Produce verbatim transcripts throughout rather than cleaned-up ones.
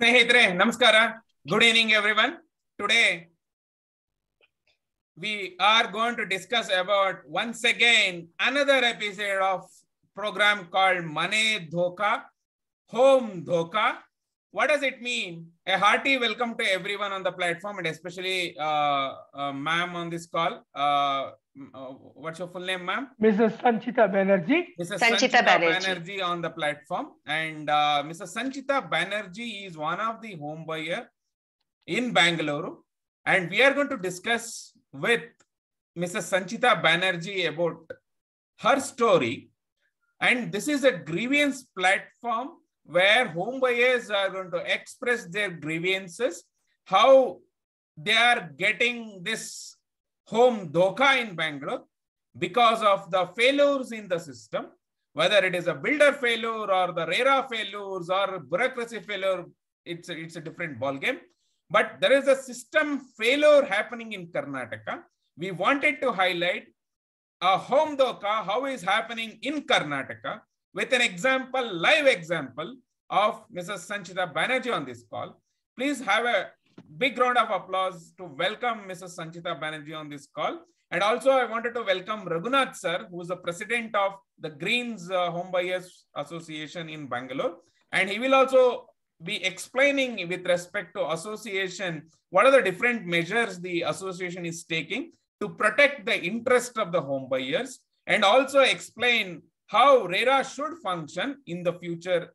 ಸ್ನೇಹಿತರೆ ನಮಸ್ಕಾರ, good evening everyone. Today we are going to discuss about once again another episode of program called Mane Dhoka, Home Dhoka. What does it mean? A hearty welcome to everyone on the platform and especially uh, uh, ma'am on this call. Uh, what's your full name, ma'am? Missus Sanchita Banerjee. Missus Sanchita Banerjee on the platform, and uh, Missus Sanchita Banerjee is one of the home buyer in Bangalore, and we are going to discuss with Missus Sanchita Banerjee about her story. And this is a grievance platform where home buyers are going to express their grievances, how they are getting this home dhoka in Bangalore because of the failures in the system, whether it is a builder failure or the RERA failures or bureaucracy failure. It's a, it's a different ball game, but there is a system failure happening in Karnataka. We wanted to highlight a home dhoka, how is happening in Karnataka, with an example, live example of Missus Sanchita Banerjee on this call. Please have a big round of applause to welcome Missus Sanchita Banerjee on this call. And also I wanted to welcome Raghunath sir, who is the president of the Greens uh, Home Buyers Association in Bangalore. And he will also be explaining with respect to association, what are the different measures the association is taking to protect the interest of the home buyers, and also explain how RERA should function in the future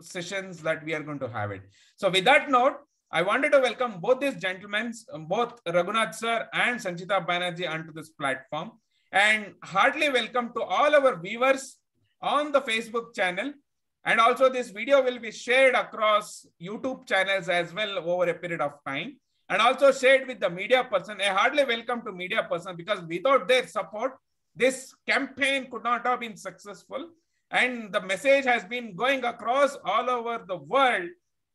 sessions that we are going to have it. So with that note, I wanted to welcome both these gentlemen, both Raghunath sir and Sanchita Banerjee, onto this platform, and heartily welcome to all our viewers on the Facebook channel. And also this video will be shared across YouTube channels as well over a period of time, and also shared with the media person. A heartily welcome to media person, because without their support, this campaign could not have been successful. And the message has been going across all over the world,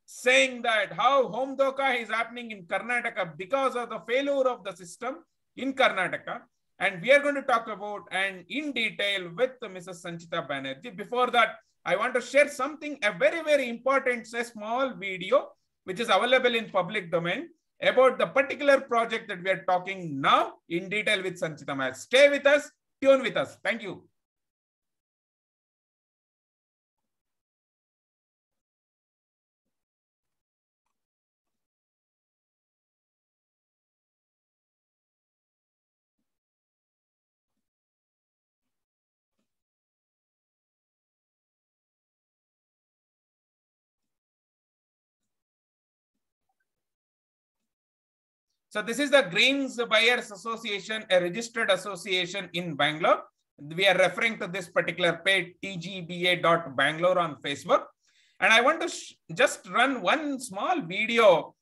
saying that how home dhoka is happening in Karnataka because of the failure of the system in Karnataka. And we are going to talk about and in detail with Missus Sanchita Banerjee. Before that, I want to share something, a very, very important, a small video, which is available in public domain about the particular project that we are talking now in detail with Sanchita Ma'am. Stay with us, tune with us. Thank you. So this is the Greens Buyers Association, a registered association in Bangalore. We are referring to this particular page, T G B A dot Bangalore on Facebook. And I want to just run one small video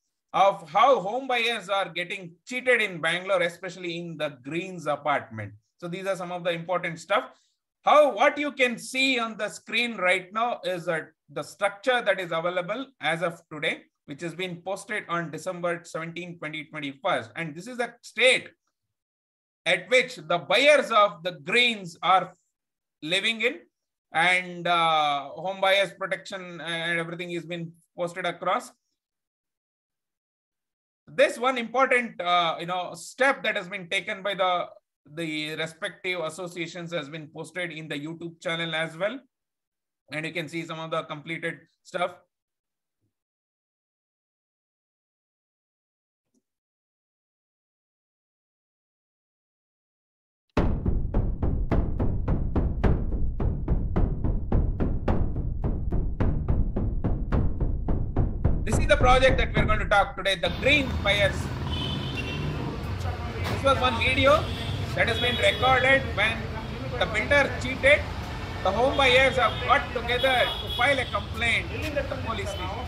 of how home buyers are getting cheated in Bangalore, especially in the Greens apartment. So these are some of the important stuff. How, what you can see on the screen right now is a, the structure that is available as of today, which has been posted on December seventeenth, twenty twenty-one. And this is the state at which the buyers of the Greens are living in, and uh, home buyers protection and everything has been posted across. This one important uh, you know, step that has been taken by the, the respective associations has been posted in the YouTube channel as well. And you can see some of the completed stuff. This is the project that we're going to talk today, the Green Buyers. This was one video that has been recorded when the builder cheated. The home buyers have got together to file a complaint in the police station.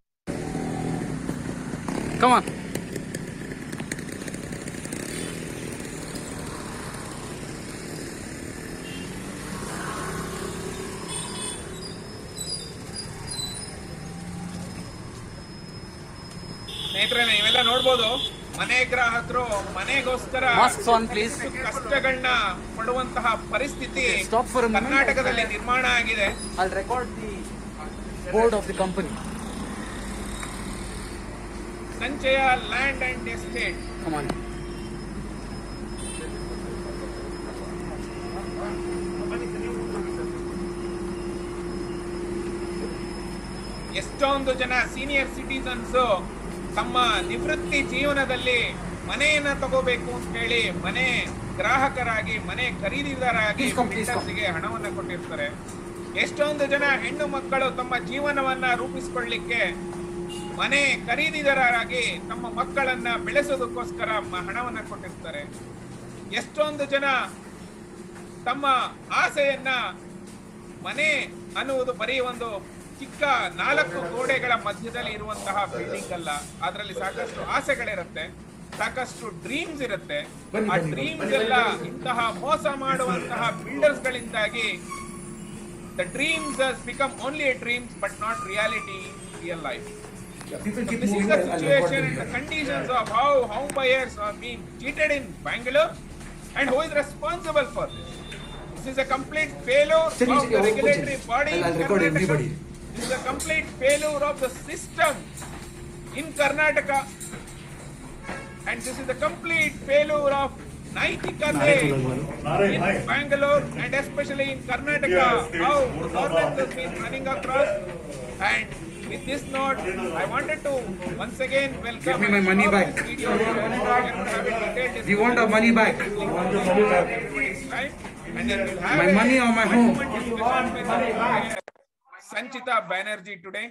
Come on. ಸ್ನೇಹಿತರೆ, ನೀವೆಲ್ಲ ನೋಡ್ಬೋದು, ಮನೆ ಗ್ರಾಹಕರು ಮನೆಗೋಸ್ಕರ ಕಷ್ಟಗಳನ್ನ ಪಡುವಂತಹ ಪರಿಸ್ಥಿತಿ ಕರ್ನಾಟಕದಲ್ಲಿ ನಿರ್ಮಾಣ ಆಗಿದೆ. I'll record the board of the company. Sanchaya land and estate. Come on. ಎಷ್ಟೊಂದು ಜನ ಸೀನಿಯರ್ ಸಿಟಿಸನ್ಸ್ ತಮ್ಮ ನಿವೃತ್ತಿ ಜೀವನದಲ್ಲಿ ಮನೆಯನ್ನ ತಗೋಬೇಕು ಅಂತ ಹೇಳಿ ಮನೆ ಗ್ರಾಹಕರಾಗಿ, ಮನೆ ಖರೀದಿದಾರರಾಗಿ ಗೆ ಹಣವನ್ನ ಕೊಟ್ಟಿರ್ತಾರೆ. ಎಷ್ಟೊಂದು ಜನ ಹೆಣ್ಣು ಮಕ್ಕಳು ತಮ್ಮ ಜೀವನವನ್ನ ರೂಪಿಸಿಕೊಳ್ಳಲಿಕ್ಕೆ ಮನೆ ಖರೀದಿದಾರರಾಗಿ ತಮ್ಮ ಮಕ್ಕಳನ್ನ ಬೆಳೆಸೋದಕ್ಕೋಸ್ಕರ ಹಣವನ್ನ ಕೊಟ್ಟಿರ್ತಾರೆ. ಎಷ್ಟೊಂದು ಜನ ತಮ್ಮ ಆಸೆಯನ್ನ, ಮನೆ ಅನ್ನುವುದು ಬರೀ ಒಂದು ಚಿಕ್ಕ ನಾಲ್ಕು ಗೋಡೆಗಳ ಮಧ್ಯದಲ್ಲಿ ಇರುವಂತಹ ಬಿಲ್ಡಿಂಗ್ ಅಲ್ಲ, ಅದರಲ್ಲಿ ಸಾಕಷ್ಟು ಆಸೆಗಳಿರುತ್ತೆ, ಸಾಕಷ್ಟು ಡ್ರೀಮ್ಸ್ ಇರುತ್ತೆ. ಆ ಡ್ರೀಮ್ಸ್ ಎಲ್ಲ ಇಂತಹ ಮೋಸ ಮಾಡುವಂತಹ ಬಿಲ್ಡರ್ಸ್ ಗಳಿಂದಾಗಿ the dreams has become only a dreams but not reality in real life. This is the situation and the conditions of how home buyers are being cheated in Bangalore, and who is responsible for this? This is a complete failure of the regulatory body. I'll record everybody. This is a complete failure of the system in Karnataka, and this is a complete failure of Naitikate in Bangalore, and especially in Karnataka, how the government has been running across. And with this note, I wanted to once again welcome. Give me my money back. We want our money back. My money or my home. Sanchita Banerjee today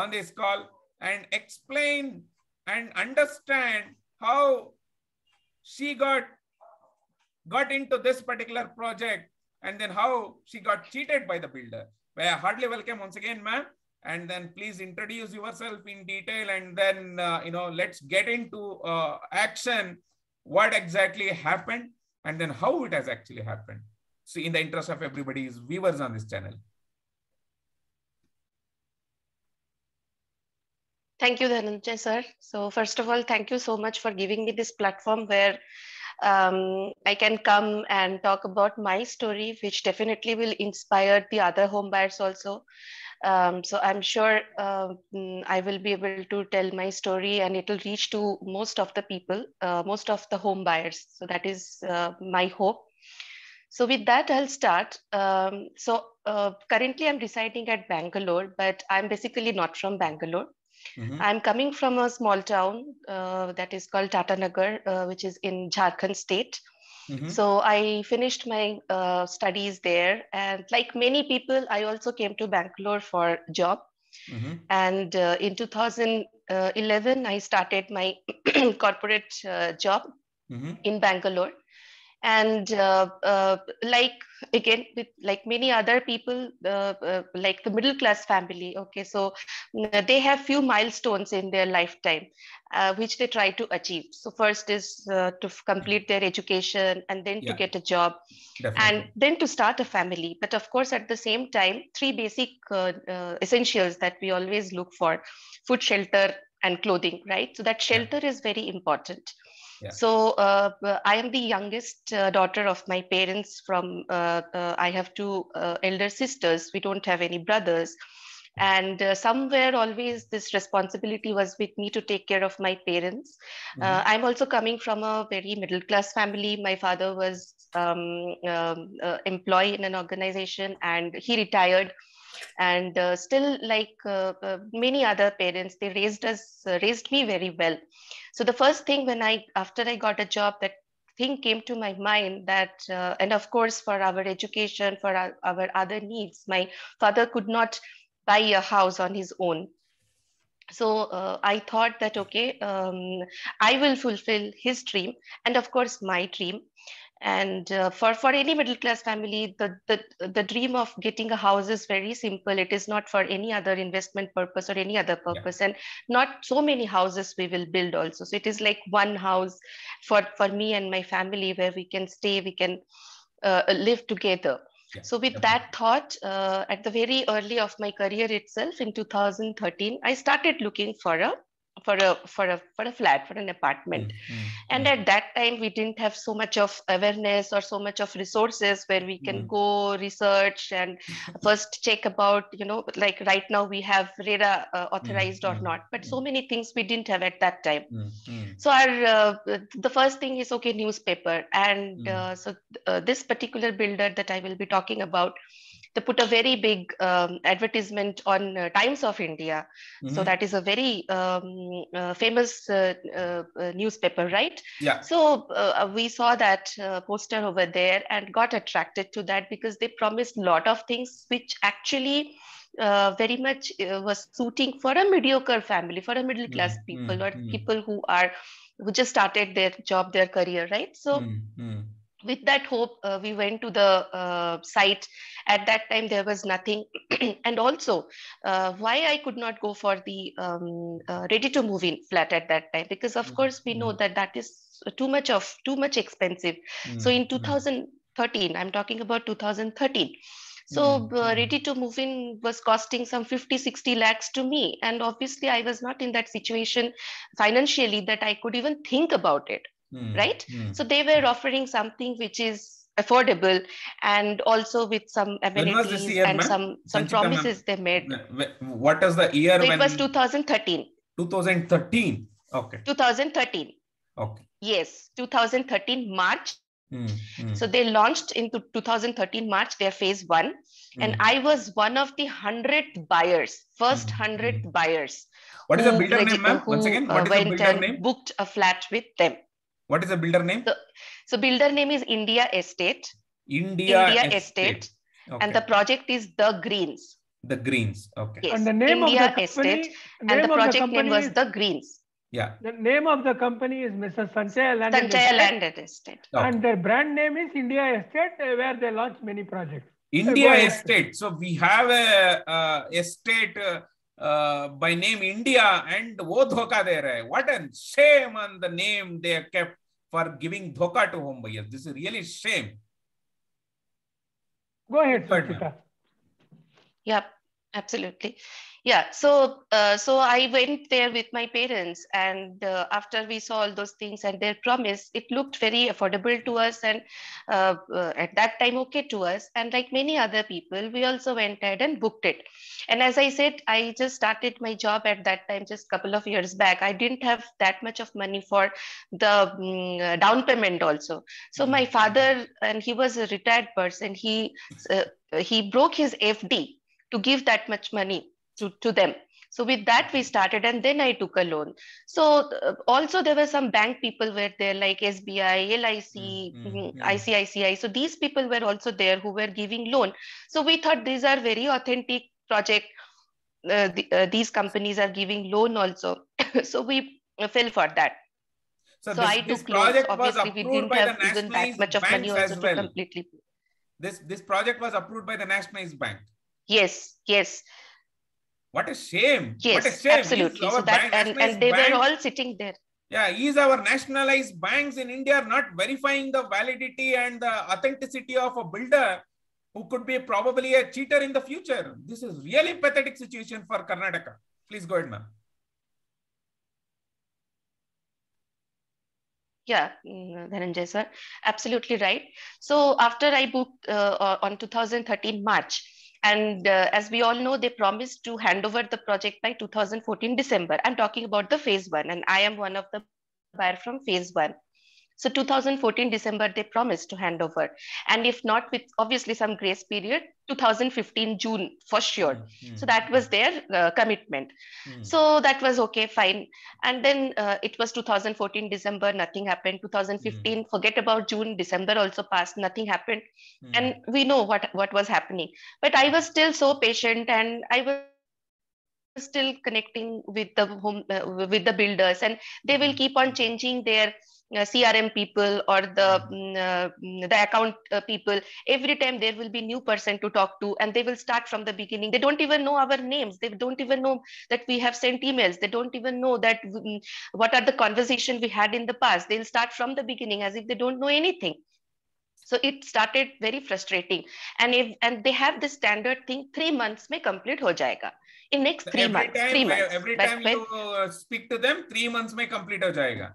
on this call and explain and understand how she got got into this particular project and then how she got cheated by the builder. Well, I heartily welcome once again, ma'am, and then please introduce yourself in detail, and then uh, you know, let's get into uh, action. What exactly happened and then how it has actually happened. So, in the interest of everybody's viewers on this channel. Thank you, Dhananjaya sir. So first of all, thank you so much for giving me this platform where um, I can come and talk about my story, which definitely will inspire the other homebuyers also. Um, so I'm sure uh, I will be able to tell my story and it will reach to most of the people, uh, most of the homebuyers. So that is uh, my hope. So with that, I'll start. Um, so uh, currently I'm residing at Bangalore, but I'm basically not from Bangalore. Mm-hmm. I'm coming from a small town uh, that is called Tatanagar, uh, which is in Jharkhand state. Mm-hmm. So I finished my uh, studies there. And like many people, I also came to Bangalore for job. Mm-hmm. And uh, in two thousand eleven, I started my corporate uh, job mm-hmm. in Bangalore. And uh, uh, like, again, with, like many other people, uh, uh, like the middle class family, okay, so they have few milestones in their lifetime, uh, which they try to achieve. So first is uh, to complete their education, and then yeah. to get a job. Definitely. And then to start a family. But of course, at the same time, three basic uh, uh, essentials that we always look for: food, shelter, and clothing, right? So that shelter yeah. is very important. Yeah. So uh, I am the youngest uh, daughter of my parents from, uh, uh, I have two uh, elder sisters. We don't have any brothers. And uh, somewhere always this responsibility was with me to take care of my parents. Mm-hmm. uh, I'm also coming from a very middle class family. My father was um, um, uh, employee in an organization and he retired. And uh, still, like uh, uh, many other parents, they raised us, uh, raised me very well. So the first thing when I, after I got a job, that thing came to my mind that, uh, and of course, for our education, for our, our other needs, my father could not buy a house on his own. So uh, I thought that, okay, um, I will fulfill his dream and of course my dream. And uh, for, for any middle-class family, the, the, the dream of getting a house is very simple. It is not for any other investment purpose or any other purpose. Yeah. And not so many houses we will build also. So it is like one house for, for me and my family where we can stay, we can uh, live together. Yeah. So with that thought, uh, at the very early of my career itself in two thousand thirteen, I started looking for a for a for a for a flat, for an apartment. Mm-hmm. And at that time, we didn't have so much of awareness or so much of resources where we can mm-hmm. go research and first check about, you know, like right now we have RERA uh, authorized mm-hmm. or not, but so many things we didn't have at that time. Mm-hmm. So our uh, the first thing is, okay, newspaper. And mm-hmm. uh, so uh, this particular builder that I will be talking about, they put a very big um, advertisement on uh, Times of India. Mm-hmm. So that is a very um, uh, famous uh, uh, newspaper, right? Yeah. So uh, we saw that uh, poster over there and got attracted to that because they promised a lot of things which actually uh, very much uh, was suiting for a mediocre family, for a middle class mm-hmm. people mm-hmm. or people who are who just started their job, their career, right? So. Mm-hmm. With that hope, uh, we went to the uh, site. At that time, there was nothing. And also, uh, why I could not go for the um, uh, ready-to-move-in flat at that time? Because, of mm-hmm. course, we know that that is too much of too much expensive. Mm-hmm. So in two thousand thirteen, I'm talking about two thousand thirteen. So mm-hmm. uh, ready-to-move-in was costing some fifty, sixty lakhs to me. And obviously, I was not in that situation financially that I could even think about it. Mm, right? Mm. So they were offering something which is affordable and also with some amenities year, and some, some Sanchita, promises they made. What is the year? So when... It was two thousand thirteen. twenty thirteen? Okay. twenty thirteen. Okay. Yes. twenty thirteen March. Mm, mm. So they launched into twenty thirteen March, their phase one. Mm. And I was one of the hundredth buyers, first mm. hundredth buyers. What is the builder name, ma'am? Once again, what is the builder name? Booked a flat with them. What is the builder name? So, so builder name is India Estate. India, India Estate. Estate. Okay. And the project is The Greens. The Greens. Okay. Yes. And the name India of the company, Estate. Name and the project the name was is, The Greens. Yeah. The name of the company is Missus Sanchaya Land and Estate. Landed Estate. Okay. And their brand name is India Estate, where they launch many projects. India so Estate. So we have a uh, estate uh, Uh, by name India and wo dhoka de raha hai. What a shame on the name they have kept for giving dhoka to home buyers. This is really shame. Go ahead, Sanchita. Yeah, absolutely. Yeah, so uh, so I went there with my parents, and uh, after we saw all those things and their promise, it looked very affordable to us, and uh, uh, at that time okay to us. And like many other people, we also went ahead and booked it. And as I said, I just started my job at that time, just a couple of years back. I didn't have that much of money for the um, down payment also. So my father, and he was a retired person, he uh, he broke his F D to give that much money to, to them. So with that, we started, and then I took a loan. So uh, also there were some bank people were there, like S B I, L I C, mm-hmm. I C I C I. So these people were also there who were giving loan. So we thought these are very authentic project. Uh, the, uh, these companies are giving loan also. So we fell for that. So, so this, I took loans. Obviously, we didn't have even that much of money also to well. completely. This, this project was approved by the Nationalized Bank. Yes, yes. What a shame. Yes, what a shame. Absolutely. So that, and, and they bank, were all sitting there. Yeah, is our nationalized banks in India not verifying the validity and the authenticity of a builder who could be probably a cheater in the future? This is really pathetic situation for Karnataka. Please go ahead, ma'am. Yeah, Dhananjaya sir, absolutely right. So after I booked uh, on two thousand thirteen March, and uh, as we all know, they promised to hand over the project by two thousand fourteen December. I'm talking about the phase one, and I am one of the buyer from phase one. So two thousand fourteen December, they promised to hand over. And if not, with obviously some grace period, two thousand fifteen June for sure. Mm-hmm. So that was their uh, commitment. Mm-hmm. So that was okay, fine. And then uh, it was two thousand fourteen December, nothing happened. two thousand fifteen, mm-hmm. forget about June, December also passed, nothing happened. Mm-hmm. And we know what, what was happening. But I was still so patient and I was still connecting with the home uh, with the builders, and they will keep on changing their uh, C R M people or the um, uh, the account uh, people. Every time there will be new person to talk to, and they will start from the beginning. They don't even know our names. They don't even know that we have sent emails. They don't even know that um, what are the conversation we had in the past. They'll start from the beginning as if they don't know anything. So it started very frustrating, and if and they have this standard thing, three months may complete ho jayega. In next three every months, time, three months. Every but time when, you uh, speak to them, three months may complete ho jayega.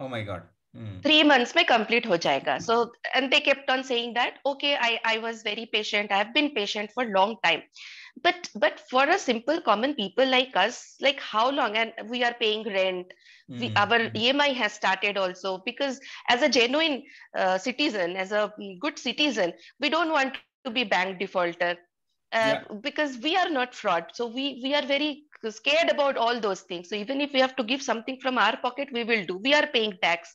Oh my God. Mm. Three months may complete ho jayega. So, and they kept on saying that, okay, I, I was very patient. I have been patient for a long time. But, but for a simple common people like us, like how long? And we are paying rent. Mm. We, our E M I has started also, because as a genuine uh, citizen, as a good citizen, we don't want to be bank defaulter. Uh, yeah. Because we are not fraud. So we, we are very scared about all those things. So even if we have to give something from our pocket, we will do. We are paying tax.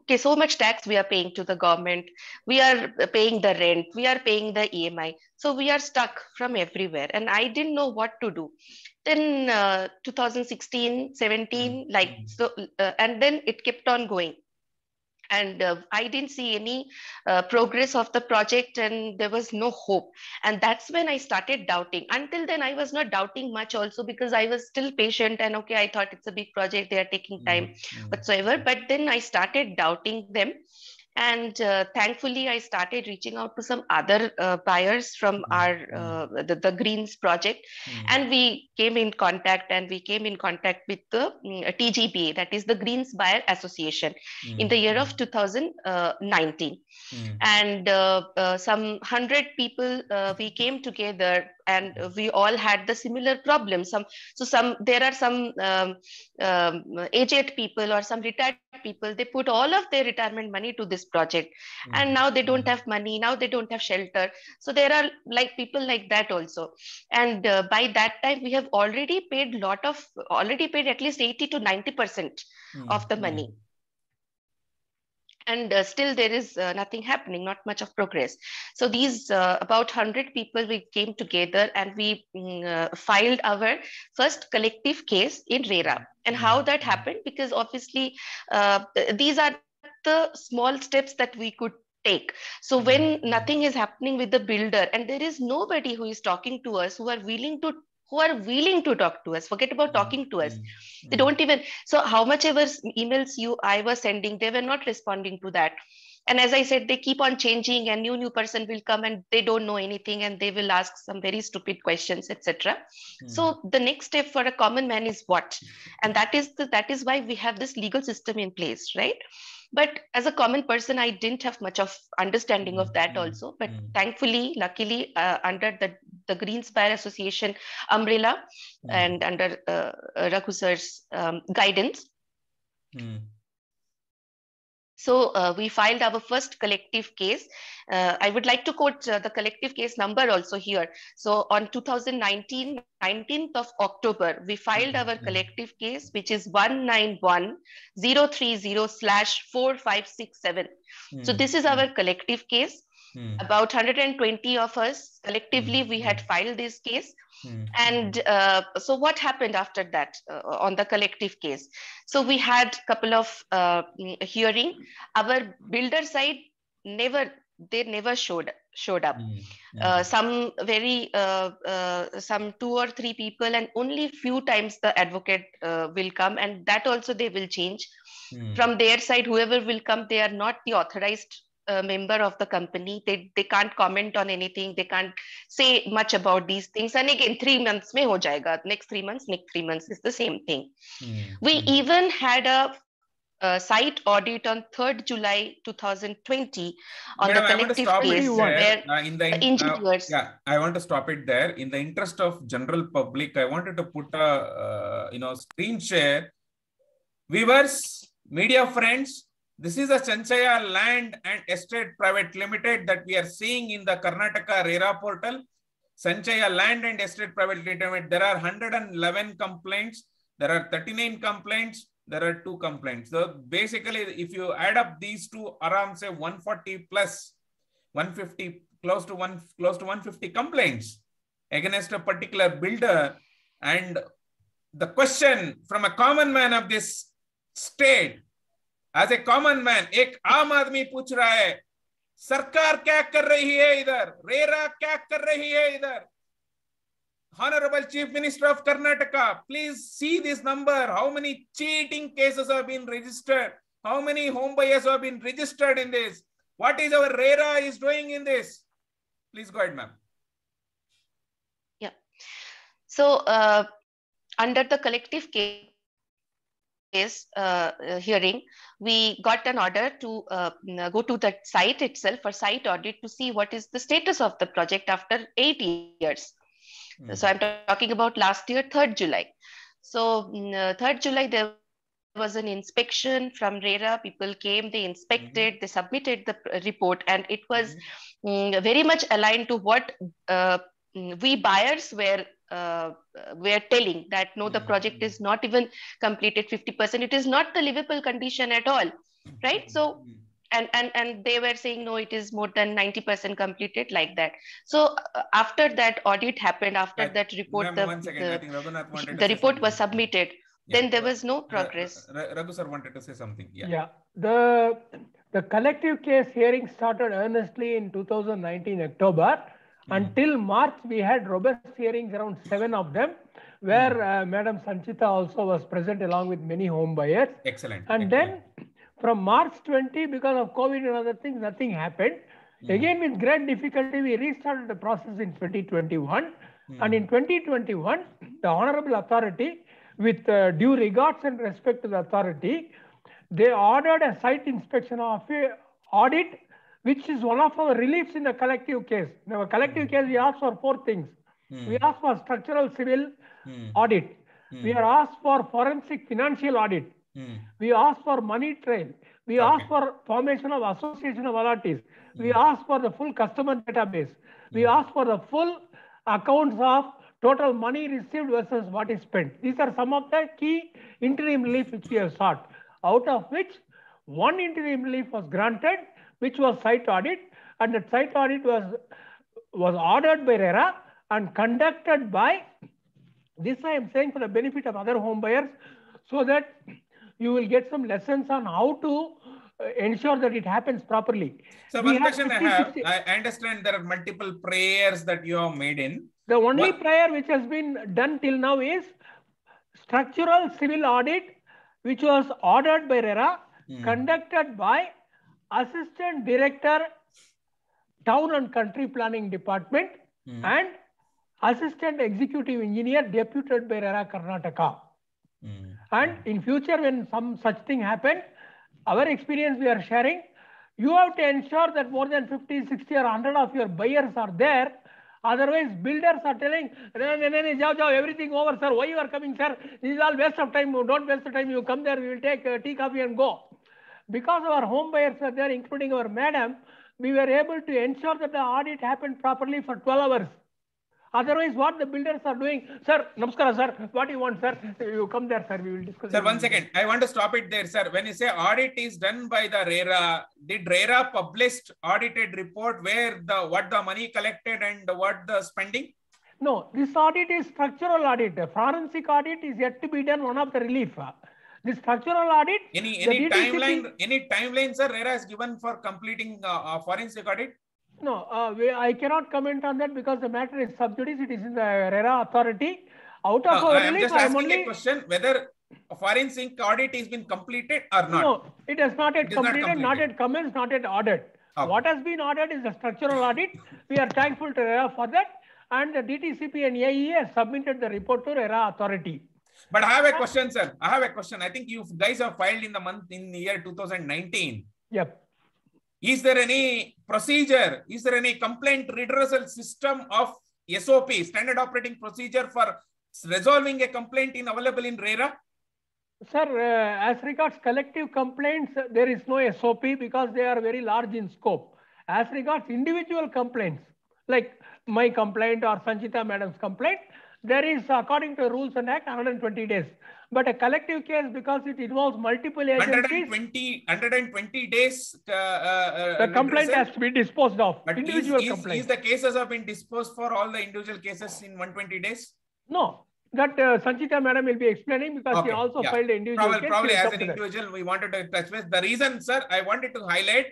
Okay, so much tax we are paying to the government. We are paying the rent. We are paying the E M I. So we are stuck from everywhere. And I didn't know what to do. Then uh, two thousand sixteen, seventeen, like so, uh, and then it kept on going. And uh, I didn't see any uh, progress of the project, and there was no hope. And that's when I started doubting. Until then, I was not doubting much also, because I was still patient and okay, I thought it's a big project, they are taking time, mm-hmm. whatsoever. But then I started doubting them. And uh, thankfully, I started reaching out to some other uh, buyers from mm-hmm. our uh, the, the Greens project, mm-hmm. and we came in contact, and we came in contact with the uh, T G B A, that is the Greens Buyer Association, mm-hmm. in the year of two thousand nineteen, mm-hmm. and uh, uh, some hundred people uh, we came together. And we all had the similar problems. Some, so some there are some um, um, aged people or some retired people. They put all of their retirement money to this project, mm-hmm. and now they don't have money. Now they don't have shelter. So there are like people like that also. And uh, by that time, we have already paid lot of already paid at least eighty to ninety percent mm-hmm. of the money. And uh, still there is uh, nothing happening, not much of progress. So these uh, about one hundred people, we came together and we uh, filed our first collective case in RERA. And how that happened, because obviously uh, these are the small steps that we could take. So when nothing is happening with the builder and there is nobody who is talking to us, who are willing to who are willing to talk to us, forget about talking to us. Mm-hmm. They don't even, so how much ever emails you, I was sending, they were not responding to that. And as I said, they keep on changing and new, new person will come and they don't know anything and they will ask some very stupid questions, et cetera. Mm-hmm. So the next step for a common man is what? And that is, the, that is why we have this legal system in place, right? But as a common person, I didn't have much of understanding of that also. But mm. thankfully, luckily, uh, under the, the Greens Buyer Association umbrella mm. and under uh, Raghu sir's um, guidance. Mm. So uh, we filed our first collective case. Uh, I would like to quote uh, the collective case number also here. So on two thousand nineteen, nineteenth of October, we filed mm-hmm. our collective case, which is one nine one zero three zero slash four five six seven. Mm-hmm. So this is our collective case. Mm-hmm. About one hundred twenty of us collectively, mm-hmm. we had filed this case. Mm-hmm. And uh, so what happened after that uh, on the collective case? So we had a couple of uh, hearing. Our builder side never, they never showed, showed up. Mm-hmm. Uh, some very, uh, uh, some two or three people, and only few times the advocate uh, will come, and that also they will change. Mm-hmm. From their side, whoever will come, they are not the authorized a member of the company. They, they can't comment on anything. They can't say much about these things. And again, three months mein ho jayega. Next three months, next three months is the same thing. Mm-hmm. We even had a, a site audit on third July two thousand twenty on Madam, the collective case. Where uh, in the, in, the engineers. Uh, yeah, I want to stop it there. In the interest of general public, I wanted to put a uh, you know screen share. Viewers, media friends, This is a Sanchaya Land and Estate Private Limited that we are seeing in the Karnataka RERA portal. Sanchaya Land and Estate Private Limited, there are one hundred eleven complaints. There are thirty-nine complaints. There are two complaints. So basically, if you add up these two, around say one forty plus one fifty, close to one, close to one fifty complaints against a particular builder. And the question from a common man of this state, as a common man, ek aam aadmi puch raha hai, Sarkar kya kar rahi hai idhar? RERA kya kar rahi hai idhar? Honorable Chief Minister of Karnataka, please see this number. How many cheating cases have been registered? How many home buyers have been registered in this? What is our RERA is doing in this? Please go ahead, ma'am. Yeah. So uh, under the collective case case uh, hearing, we got an order to uh, go to the site itself for site audit to see what is the status of the project after eight years. Mm. So I'm talking about last year, third July. So uh, third July, there was an inspection from RERA. People came, they inspected, mm-hmm. they submitted the report, and it was mm-hmm. um, very much aligned to what uh, we buyers were Uh, we are telling that no, the project is not even completed fifty percent. It is not the livable condition at all, right? So, and and and they were saying no, it is more than ninety percent completed, like that. So uh, after that audit happened, after uh, that report, the, the, the report was submitted. Yeah. Then there was no progress. Raghu sir wanted to say something. Yeah. Yeah. The the collective case hearing started earnestly in two thousand nineteen October. Until March, we had robust hearings, around seven of them, where uh, Madam Sanchita also was present along with many home buyers. Excellent. And Excellent. Then from March twenty, because of COVID and other things, nothing happened. Mm. Again, with great difficulty, we restarted the process in twenty twenty-one. Mm. And in twenty twenty-one, the Honorable Authority, with uh, due regards and respect to the authority, they ordered a site inspection of a audit, which is one of our reliefs in the collective case. In our collective case, we ask for four things. Mm. We ask for structural civil mm. audit. Mm. We are asked for forensic financial audit. Mm. We ask for money trail. We okay. ask for formation of association of allottees. Mm. We ask for the full customer database. Mm. We ask for the full accounts of total money received versus what is spent. These are some of the key interim relief which we have sought, out of which one interim relief was granted, which was site audit, and that site audit was was ordered by RERA and conducted by, this I am saying for the benefit of other home buyers, so that you will get some lessons on how to ensure that it happens properly. So we one question I have, I understand there are multiple prayers that you have made in. The only what? prayer which has been done till now is structural civil audit, which was ordered by RERA, hmm. conducted by Assistant Director, Town and Country Planning Department, mm. and Assistant Executive Engineer deputed by RERA Karnataka. Mm. And in future, when some such thing happens, our experience we are sharing, you have to ensure that more than fifty, sixty or one hundred of your buyers are there. Otherwise, builders are telling, no, no, no, no, jau, jau, everything over, sir. Why you are coming, sir? This is all waste of time. Don't waste the time. You come there, we will take uh, tea, coffee and go. Because our home buyers were there, including our madam, we were able to ensure that the audit happened properly for twelve hours. Otherwise, what the builders are doing, sir, namaskara, sir, what do you want, sir? You come there, sir, we will discuss. Sir, one second. I want to stop it there, sir. When you say audit is done by the RERA, did RERA published audited report where the what the money collected and what the spending? No, this audit is structural audit. The forensic audit is yet to be done, one of the relief. The structural audit. Any any timeline? Any timeline, sir? RERA is given for completing uh, uh, forensic audit. No, uh, we, I cannot comment on that because the matter is sub judice. It is in the RERA authority. Out of uh, our I am just asking only... a question whether a forensic audit has been completed or not. No, it has not yet completed. Not, not yet commenced. Not yet ordered. Okay. What has been ordered is the structural audit. We are thankful to RERA for that, and the D T C P and A E A have submitted the report to RERA authority. But I have a question, sir. I have a question. I think you guys have filed in the month in the year two thousand nineteen. Yep. Is there any procedure? Is there any complaint redressal system of S O P, standard operating procedure, for resolving a complaint in available in RERA? Sir, uh, as regards collective complaints, there is no S O P because they are very large in scope. As regards individual complaints, like my complaint or Sanchita Madam's complaint, there is, according to Rules and Act, one hundred twenty days. But a collective case, because it involves multiple agencies, one hundred twenty, one hundred twenty days. Uh, uh, the complaint has to be disposed of. But individual is, complaint. Is the cases have been disposed for all the individual cases in one hundred twenty days? No. That uh, Sanchita Madam will be explaining because okay. she also yeah. filed an individual probably, case. Probably as an individual, we wanted to touch base. The reason, sir, I wanted to highlight,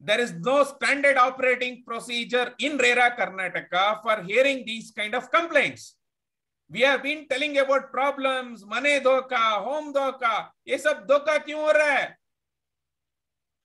there is no standard operating procedure in RERA Karnataka for hearing these kind of complaints. We have been telling about problems, money dhoka, home dhoka, ye sab dhoka kyun ho raha hai?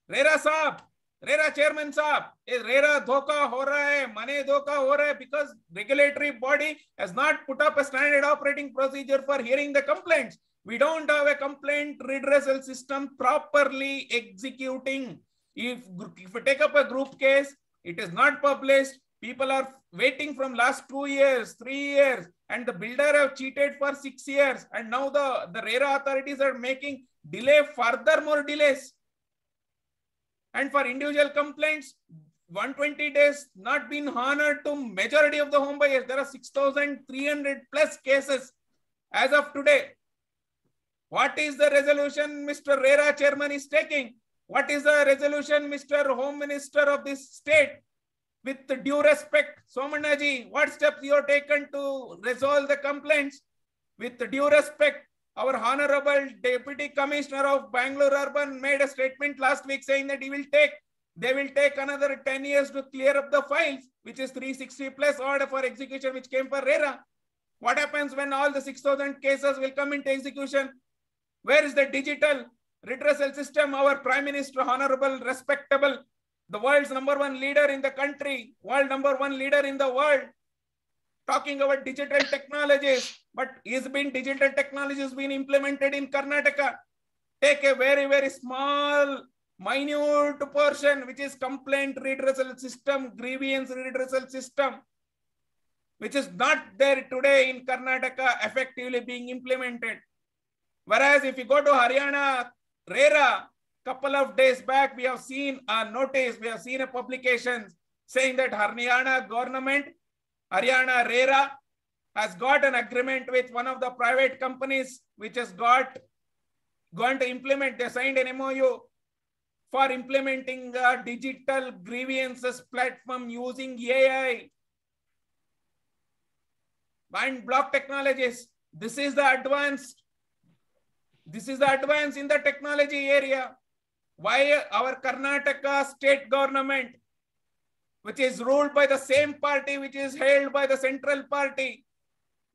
RERA saab, RERA chairman saab, ye RERA dhoka ho raha hai, money dhoka ho raha hai because regulatory body has not put up a standard operating procedure for hearing the complaints. We don't have a complaint redressal system properly executing. If, if you take up a group case, it is not published. People are waiting from last two years, three years, and the builder have cheated for six years. And now the, the RERA authorities are making delay, further more delays. And for individual complaints, one hundred twenty days not been honored to majority of the home buyers. There are six thousand three hundred plus cases as of today. What is the resolution Mister RERA chairman is taking? What is the resolution, Mister Home Minister of this state? With due respect, Somanaji, what steps you have taken to resolve the complaints? With due respect, our Honorable Deputy Commissioner of Bangalore Urban made a statement last week saying that he will take, they will take another ten years to clear up the files, which is three sixty plus order for execution, which came for RERA. What happens when all the six thousand cases will come into execution? Where is the digital redressal system? Our Prime Minister, Honorable, respectable, the world's number one leader in the country, world number one leader in the world, talking about digital technologies, but is been digital technologies been implemented in Karnataka? Take a very, very small, minute portion, which is complaint redressal system, grievance redressal system, which is not there today in Karnataka effectively being implemented. Whereas if you go to Haryana, RERA, couple of days back, we have seen a notice, we have seen a publication saying that Haryana government, Haryana RERA has got an agreement with one of the private companies which has got going to implement, they signed an M O U for implementing a digital grievances platform using A I and block technologies. This is the advanced This is the advance in the technology area. Why our Karnataka state government, which is ruled by the same party, which is held by the central party,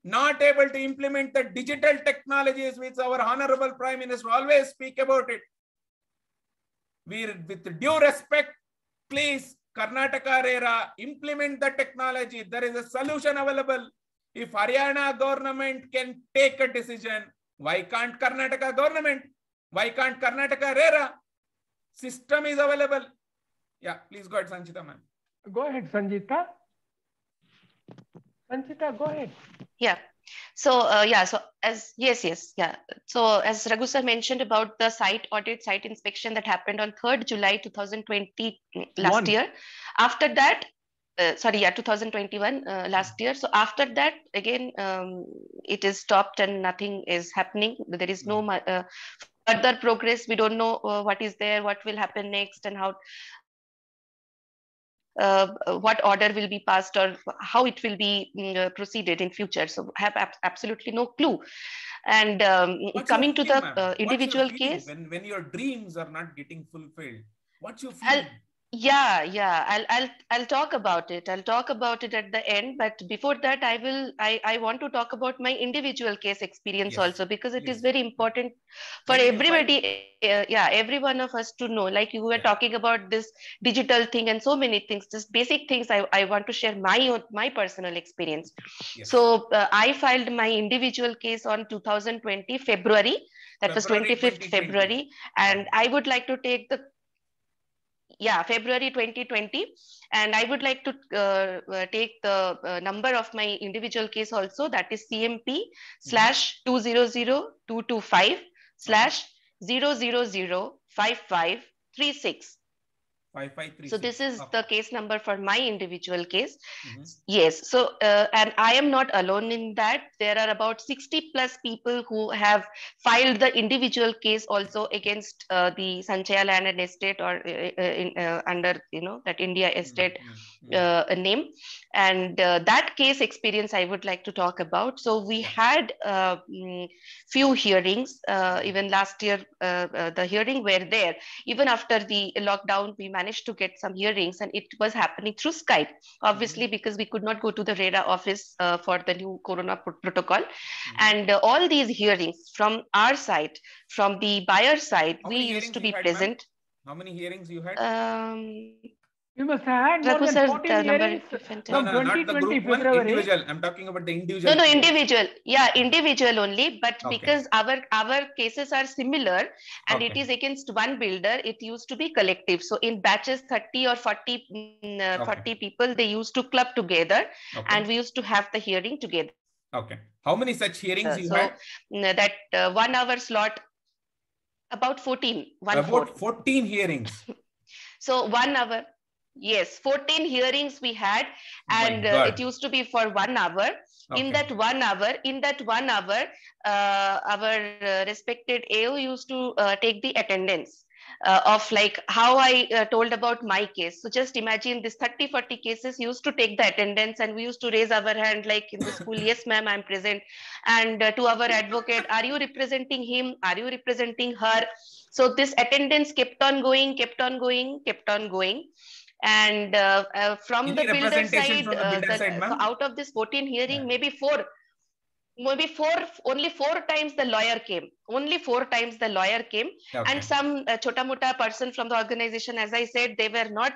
not able to implement the digital technologies, which our Honorable Prime Minister always speak about it. We, with due respect, please, Karnataka RERA, implement the technology. There is a solution available. If Haryana government can take a decision, why can't Karnataka government? Why can't Karnataka RERA? System is available. Yeah, please go ahead, Sanchita, ma'am. Go ahead, Sanchita. Sanchita, go ahead. Yeah. So, uh, yeah, so as, yes, yes, yeah. So, as Raghu sir mentioned about the site audit, site inspection that happened on third July two thousand twenty last One. year. After that, Uh, sorry, yeah, two thousand twenty-one uh, last year. So after that, again, um, it is stopped and nothing is happening. There is no uh, further progress. We don't know uh, what is there, what will happen next, and how, uh, what order will be passed or how it will be uh, proceeded in future. So I have absolutely no clue. And um, coming to dream, the uh, individual case, when when your dreams are not getting fulfilled, what you feel? I'll, Yeah, yeah, I'll, I'll, I'll talk about it. I'll talk about it at the end. But before that, I will, I, I want to talk about my individual case experience yes. also, because it yes. is very important for yes. everybody. Uh, yeah, every one of us to know, like you were yes. talking about this digital thing and so many things, just basic things. I, I want to share my own, my personal experience. Yes. So uh, I filed my individual case on two thousand twenty, February. That February, was twenty-fifth February. And I would like to take the Yeah, February twenty twenty. And I would like to uh, uh, take the uh, number of my individual case also, that is C M P slash two zero zero two two five slash zero zero zero five five three six. So this is okay. The case number for my individual case. Mm-hmm. Yes. So, uh, and I am not alone in that. There are about sixty plus people who have filed the individual case also against uh, the Sanchaya Land and Estate or uh, in, uh, under, you know, that India estate mm-hmm. uh, name. And uh, that case experience I would like to talk about. So we had a uh, few hearings, uh, even last year, uh, uh, the hearing were there. Even after the lockdown, we managed managed to get some hearings, and it was happening through Skype, obviously, mm-hmm. because we could not go to the RERA office uh, for the new Corona protocol. Mm-hmm. And uh, all these hearings from our side, from the buyer side, How we used to be had, present. How many hearings you had? Um, you must have had more than fourteen uh, hearings. No, no, not the group one, individual. I'm talking about the individual. No, no, individual. Yeah, individual only. But okay. because our, our cases are similar and okay. it is against one builder, it used to be collective. So in batches, thirty or forty, uh, okay. forty people, they used to club together okay. and we used to have the hearing together. Okay. How many such hearings uh, you so had? That uh, one hour slot, about fourteen. One about four. fourteen hearings. So one hour. Yes, fourteen hearings we had, and uh, it used to be for one hour. Okay. In that one hour, in that one hour, uh, our uh, respected A O used to uh, take the attendance uh, of like how I uh, told about my case. So just imagine this thirty, forty cases used to take the attendance, and we used to raise our hand like in the school, yes, ma'am, I'm present. And uh, to our advocate, are you representing him? Are you representing her? So this attendance kept on going, kept on going, kept on going. And uh, uh, from, the builder side, from the builder uh, side, uh, out of this fourteen hearing, yeah. maybe four, maybe four, only four times the lawyer came. Only four times the lawyer came. Okay. And some uh, chota mota person from the organization, as I said, they were not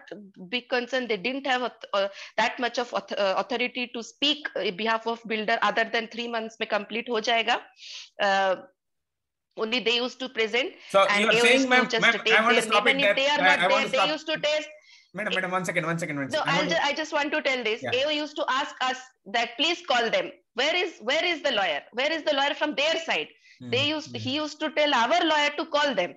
big concerned. They didn't have uh, that much of uh, authority to speak on behalf of builder other than three months mein complete ho jayega. Uh, only they used to present. So and you are saying, ma'am, I want to stop it there. They are not I, I there. They stop. Used to taste. Madam, madam, one second, one second, one second. So I'll just, I just want to tell this. Yeah. A O used to ask us that please call them. Where is where is the lawyer? Where is the lawyer from their side? Mm. They used mm. he used to tell our lawyer to call them.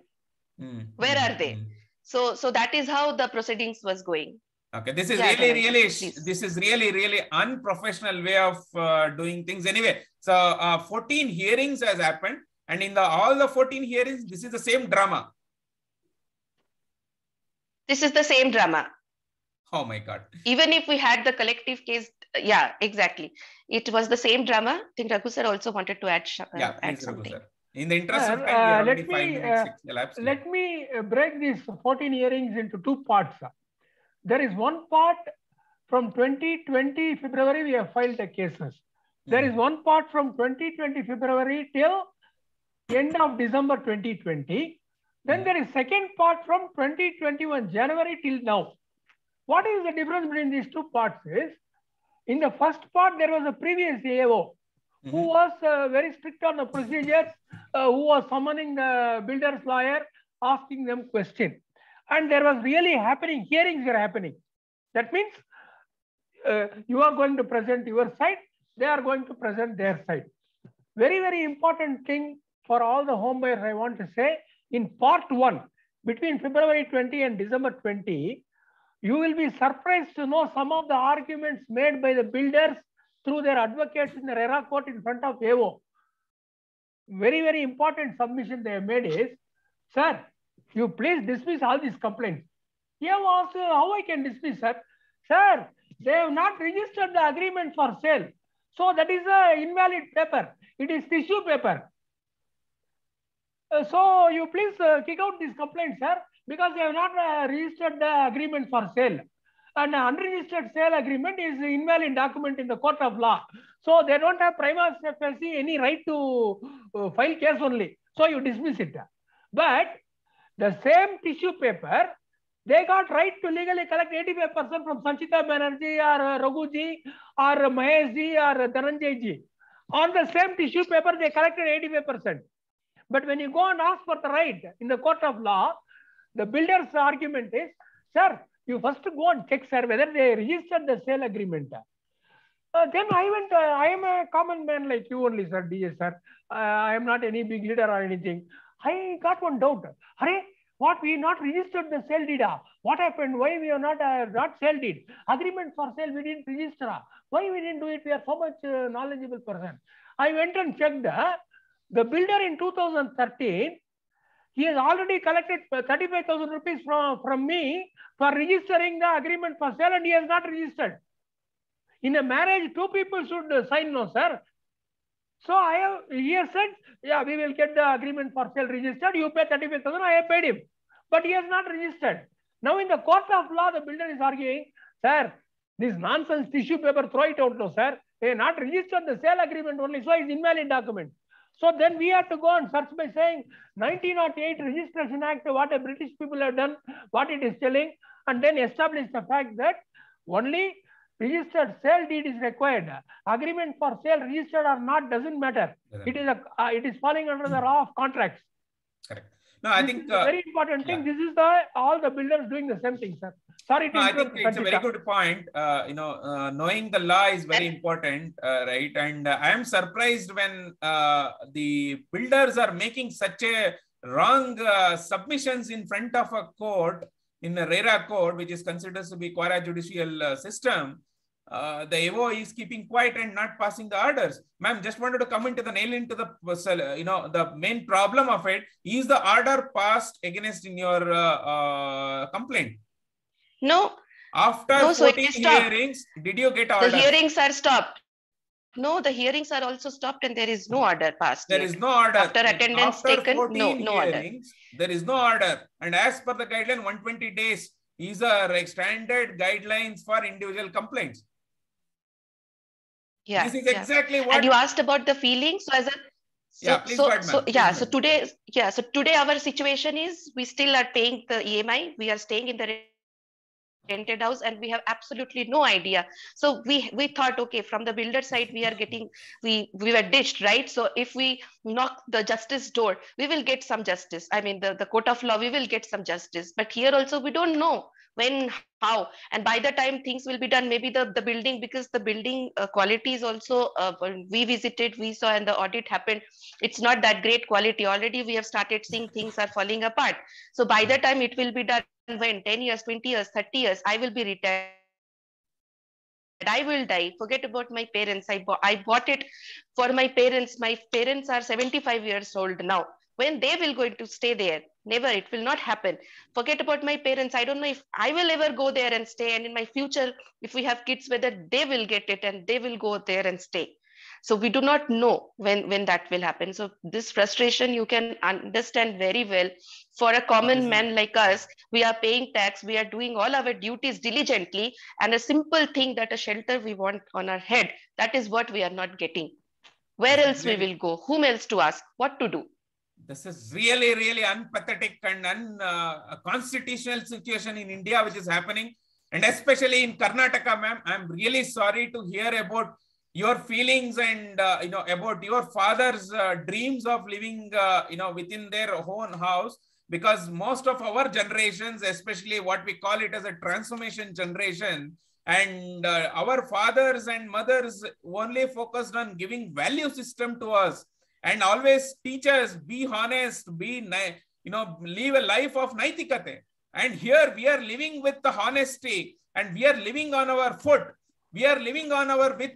Mm. Where mm. are they? Mm. So so that is how the proceedings was going. Okay, this is yeah, really, really, please. This is really, really unprofessional way of uh, doing things. Anyway, so uh, fourteen hearings has happened, and in the all the fourteen hearings, this is the same drama. This is the same drama. Oh my God. Even if we had the collective case, yeah, exactly. It was the same drama. I think Raghu sir also wanted to add, uh, yeah, add please, something. Raghu, in the interest uh, of time, uh, let, me, uh, let me break these fourteen hearings into two parts. There is one part from twenty twenty February, we have filed the cases. There mm. is one part from twenty twenty February till end of December twenty twenty. Then there is second part from twenty twenty-one January till now. What is the difference between these two parts is, in the first part, there was a previous A O mm-hmm. who was uh, very strict on the procedures, uh, who was summoning the builder's lawyer, asking them questions. And there was really happening, hearings were happening. That means uh, you are going to present your side, they are going to present their side. Very, very important thing for all the home buyers I want to say, in part one, between February twenty and December twenty, you will be surprised to know some of the arguments made by the builders through their advocates in the RERA court in front of A O. Very, very important submission they have made is, sir, you please dismiss all these complaints. A O asked, how I can dismiss, sir? Sir, they have not registered the agreement for sale. So that is an invalid paper. It is tissue paper. Uh, so you please uh, kick out these complaints, sir, because they have not uh, registered the agreement for sale. An unregistered sale agreement is an invalid document in the court of law. So they don't have prima facie any right to uh, file case only. So you dismiss it. But the same tissue paper, they got right to legally collect eighty-five percent from Sanchita Banerjee or uh, Raghuji or Maheshji or Dhananjayji. On the same tissue paper, they collected eighty-five percent. But when you go and ask for the right in the court of law, the builder's argument is, sir, you first go and check, sir, whether they registered the sale agreement. Uh, then I went, uh, I am a common man like you only, sir, D S, sir. Uh, I am not any big leader or anything. I got one doubt. Hare, what we not registered the sale deed? What happened? Why we are not uh, not sale deed? Agreement for sale we didn't register. Why we didn't do it? We are so much uh, knowledgeable person. I went and checked uh, the builder in two thousand thirteen. He has already collected thirty-five thousand rupees from, from me for registering the agreement for sale, and he has not registered. In a marriage, two people should sign, no, sir. So I have here said, yeah, we will get the agreement for sale registered. You pay thirty-five thousand, I have paid him. But he has not registered. Now in the court of law, the builder is arguing, sir, this nonsense tissue paper, throw it out, no, sir. They have not registered the sale agreement only, so it's invalid document. So then we have to go and search by saying nineteen oh eight Registration Act, what the British people have done, what it is telling, and then establish the fact that only registered sale deed is required. Agreement for sale registered or not doesn't matter. Correct. It is a, uh, it is falling under the law of contracts. Correct. No, I this think uh, very important thing. Yeah. This is the all the builders doing the same thing, sir. Sorry, no, I think it's a very good point. Uh, you know, uh, knowing the law is very important, uh, right? And uh, I am surprised when uh, the builders are making such a wrong uh, submissions in front of a court, in a RERA court, which is considered to be quasi judicial uh, system. Uh, the A O is keeping quiet and not passing the orders. Ma'am, just wanted to come into the nail into the, you know, the main problem of it. Is the order passed against in your uh, uh, complaint? No. After no, fourteen so hearings, did you get order? The hearings are stopped. No, the hearings are also stopped and there is no order passed. There yet. is no order. After attendance After taken, no, no hearings, order. There is no order. And as per the guideline, one hundred twenty days is a standard guidelines for individual complaints. Yeah, this is yeah. exactly what. And you asked about the feelings. So, as a, so, yeah, please so, part, so yeah. Please so part. today, yeah. So today, our situation is we still are paying the E M I. We are staying in the rented house, and we have absolutely no idea. So we we thought, okay, from the builder side, we are getting we we were ditched, right? So if we knock the justice door, we will get some justice. I mean, the the court of law, we will get some justice. But here also, we don't know when, how, and by the time things will be done, maybe the, the building, because the building uh, quality is also, uh, we visited, we saw, and the audit happened. It's not that great quality. Already we have started seeing things are falling apart. So by the time it will be done, when ten years, twenty years, thirty years, I will be retired. I will die. Forget about my parents. I, I bought it for my parents. My parents are seventy-five years old now. When they will going to stay there? Never. It will not happen. Forget about my parents. I don't know if I will ever go there and stay. And in my future, if we have kids, whether they will get it and they will go there and stay. So we do not know when, when that will happen. So this frustration you can understand very well. For a common man like us, we are paying tax, we are doing all our duties diligently, and a simple thing that a shelter we want on our head, that is what we are not getting. Where else we will go? Whom else to ask? What to do? This is really, really unpathetic and un, uh, constitutional situation in India, which is happening. And especially in Karnataka, ma'am, I'm really sorry to hear about your feelings and, uh, you know, about your father's uh, dreams of living, uh, you know, within their own house. Because most of our generations, especially what we call it as a transformation generation, and uh, our fathers and mothers only focused on giving value system to us and always teach us, be honest, be, you know, live a life of naitikate. And here we are living with the honesty, and we are living on our foot. We are living on our with,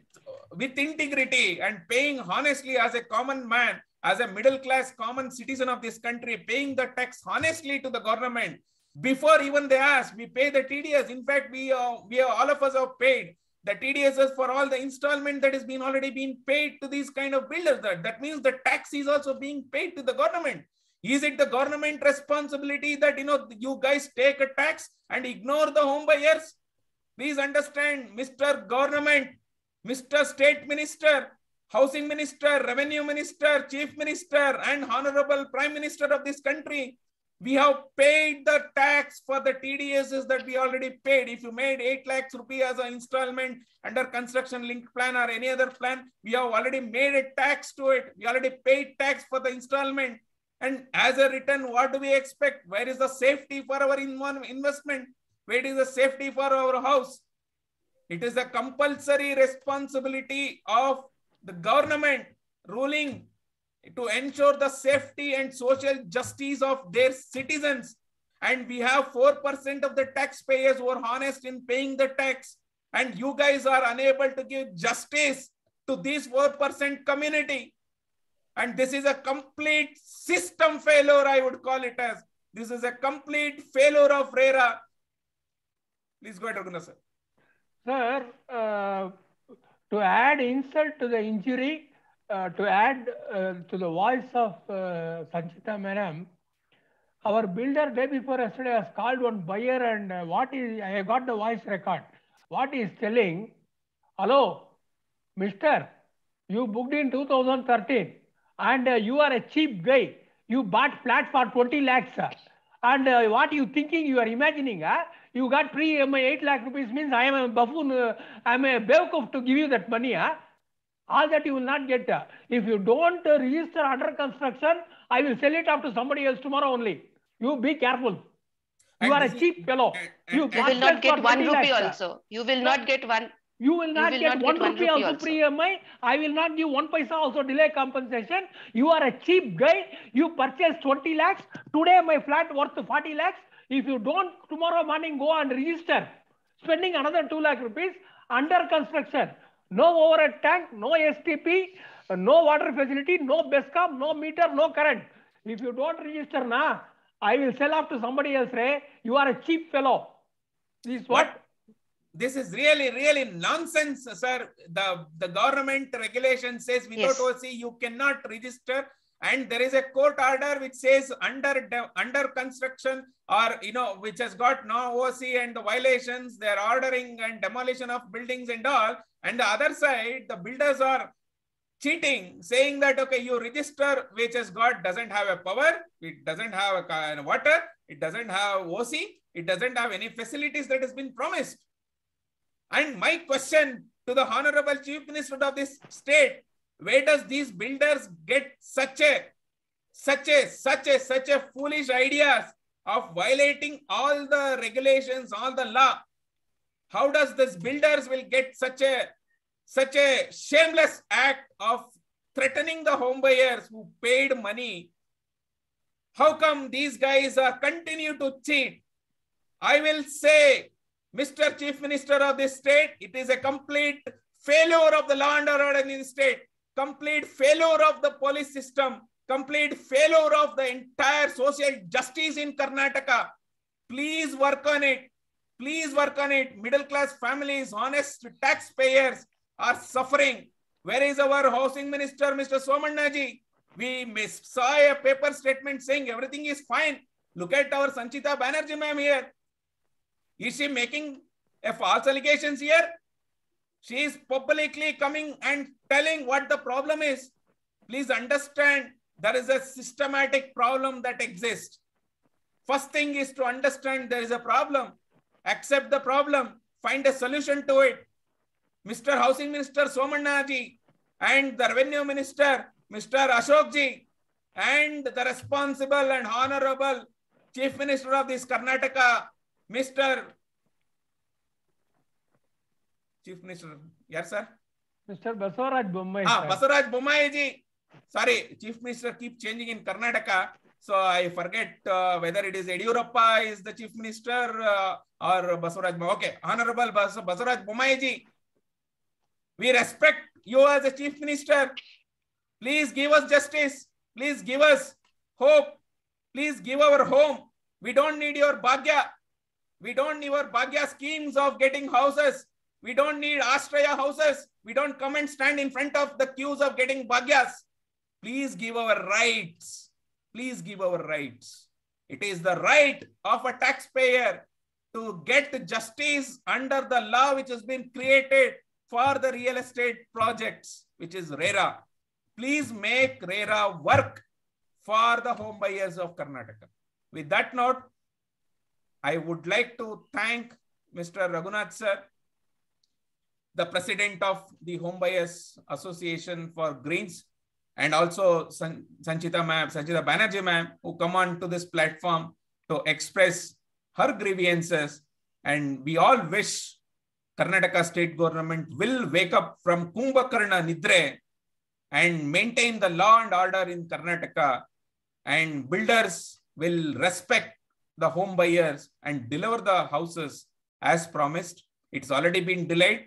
with integrity and paying honestly as a common man, as a middle-class common citizen of this country, paying the tax honestly to the government. Before even they ask, we pay the T D S. In fact, we, uh, we all of us have paid the T D Ss for all the installment that has been already been paid to these kind of builders. That, that means the tax is also being paid to the government. Is it the government responsibility that, you know, you guys take a tax and ignore the home buyers? Please understand, Mister Government, Mister State Minister, Housing Minister, Revenue Minister, Chief Minister, and Honorable Prime Minister of this country, we have paid the tax for the T D Ss that we already paid. If you made eight lakhs rupee as an installment under construction link plan or any other plan, we have already made a tax to it. We already paid tax for the installment. And as a return, what do we expect? Where is the safety for our investment? Where is the safety for our house? It is a compulsory responsibility of the government, ruling to ensure the safety and social justice of their citizens. And we have four percent of the taxpayers who are honest in paying the tax. And you guys are unable to give justice to this four percent community. And this is a complete system failure, I would call it as. This is a complete failure of RERA. Please go ahead, Raghunath, sir. Sir, uh, to add insult to the injury, uh, to add uh, to the voice of uh, Sanchita Madam, our builder day before yesterday has called one buyer and uh, what is, I got the voice record. What he is telling, hello, mister, you booked in two thousand thirteen and uh, you are a cheap guy. You bought flat for twenty lakhs, sir. And uh, what you thinking, you are imagining, huh? You got pre um, eight lakh rupees means I am a buffoon, uh, I am a bewkuf to give you that money, huh? All that you will not get. Uh, if you don't uh, register under construction, I will sell it off to somebody else tomorrow only. You be careful. You and are a cheap is, fellow. And, you, and, you will not get one rupee lakhs, also. You will not get one. You will not you will get, not one, get rupee one rupee also pre-E M I. I will not give one paisa also delay compensation. You are a cheap guy. You purchased twenty lakhs. Today my flat worth forty lakhs. If you don't tomorrow morning go and register, spending another two lakh rupees under construction. No overhead tank, no S T P, no water facility, no BESCOM, no meter, no current. If you don't register, nah, I will sell off to somebody else. Ray, you are a cheap fellow. This is what? what? This is really, really nonsense, sir. The, the government regulation says without yes. O C, you cannot register. And there is a court order which says under, under construction or, you know, which has got no O C and the violations, they're ordering and demolition of buildings and all. And the other side, the builders are cheating, saying that, okay, you register, which has got, doesn't have a power, it doesn't have a water, it doesn't have O C, it doesn't have any facilities that has been promised. And my question to the Honorable Chief Minister of this state, where does these builders get such a, such a, such a, such a foolish ideas of violating all the regulations, all the law? How does this builders will get such a, such a shameless act of threatening the home buyers who paid money? How come these guys are continue to cheat? I will say, Mister Chief Minister of this state, it is a complete failure of the law and order in the state, complete failure of the police system, complete failure of the entire social justice in Karnataka. Please work on it. Please work on it. Middle class families, honest taxpayers are suffering. Where is our housing minister, Mister Somannaji? We saw a paper statement saying everything is fine. Look at our Sanchita Banerjee ma'am here. Is she making a false allegations here? She is publicly coming and telling what the problem is. Please understand, there is a systematic problem that exists. First thing is to understand there is a problem, accept the problem, find a solution to it. Mister Housing Minister Somannaji and the Revenue Minister, Mister Ashokji, and the responsible and honorable Chief Minister of this Karnataka, Mister Chief Minister, yes sir? Mister Basavaraj Bommai. Ah, Basavaraj Bommai ji. Sorry, Chief Minister keep changing in Karnataka. So I forget uh, whether it is Edurappa is the Chief Minister uh, or Basavaraj Bommai. Okay, Honorable Bas Basavaraj Bommai ji. We respect you as a Chief Minister. Please give us justice. Please give us hope. Please give our home. We don't need your bhagya. We don't need our bhagya schemes of getting houses. We don't need Ashraya houses. We don't come and stand in front of the queues of getting bhagyas. Please give our rights. Please give our rights. It is the right of a taxpayer to get justice under the law which has been created for the real estate projects, which is RERA. Please make RERA work for the home buyers of Karnataka. With that note, I would like to thank Mister Raghunath sir, the president of the Home Buyers Association for Greens, and also San Sanchita ma'am, Sanchita Banerjee ma'am, who come on to this platform to express her grievances. And we all wish Karnataka state government will wake up from Kumbhakarna Nidre and maintain the law and order in Karnataka, and builders will respect the home buyers and deliver the houses as promised. It's already been delayed.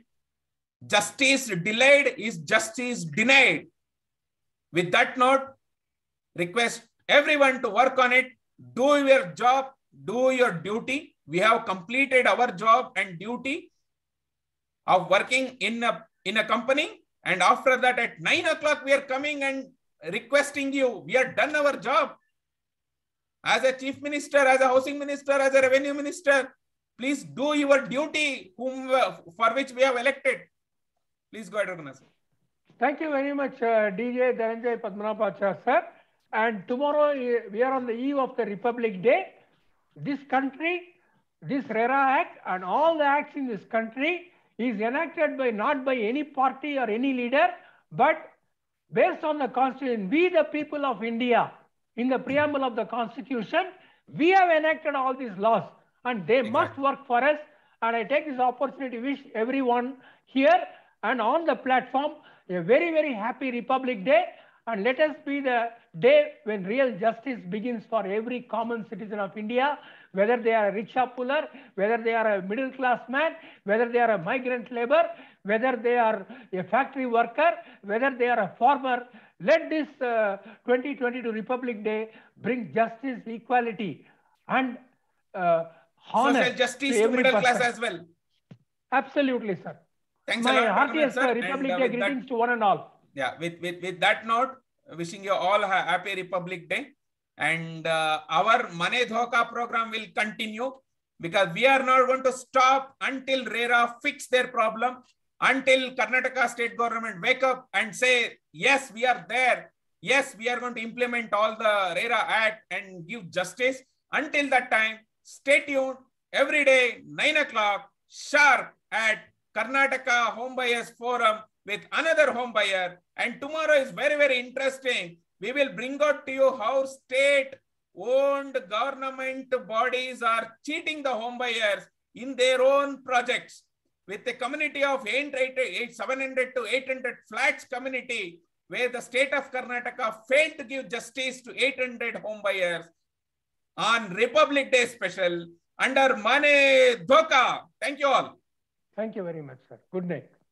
Justice delayed is justice denied. With that note, request everyone to work on it. Do your job, do your duty. We have completed our job and duty of working in a, in a company. And after that, at nine o'clock, we are coming and requesting you. We have done our job. As a chief minister, as a housing minister, as a revenue minister, please do your duty whom, for which we have elected. Please go ahead, Raghunath. Thank you very much, uh, D J Dhananjaya Padmanabhachar, sir. And tomorrow, we are on the eve of the Republic Day. This country, this RERA Act and all the acts in this country is enacted by not by any party or any leader, but based on the Constitution. We, the people of India, in the preamble of the Constitution, we have enacted all these laws, and they exactly. must work for us. And I take this opportunity to wish everyone here and on the platform a very, very happy Republic Day. And let us be the day when real justice begins for every common citizen of India, whether they are a rickshaw puller, whether they are a middle class man, whether they are a migrant labor, whether they are a factory worker, whether they are a farmer. Let this uh, twenty twenty-two Republic Day bring justice, equality, and uh, honor. Social justice to, to middle person. class as well. Absolutely, sir. Thanks My a lot, heartiest sir. Republic and, uh, Day greetings that... to one and all. Yeah, with, with, with that note, wishing you all a happy Republic Day. And uh, our HomeDhoka program will continue, because we are not going to stop until RERA fix their problem, until Karnataka state government wake up and say, yes, we are there. Yes, we are going to implement all the RERA Act and give justice. Until that time, stay tuned every day, nine o'clock sharp at Karnataka Home Buyers Forum, with another home buyer. And tomorrow is very, very interesting. We will bring out to you how state-owned government bodies are cheating the home buyers in their own projects. With a community of seven hundred to eight hundred flats community, where the state of Karnataka failed to give justice to eight hundred home buyers on Republic Day special under HomeDhoka. Thank you all. Thank you very much, sir. Good night.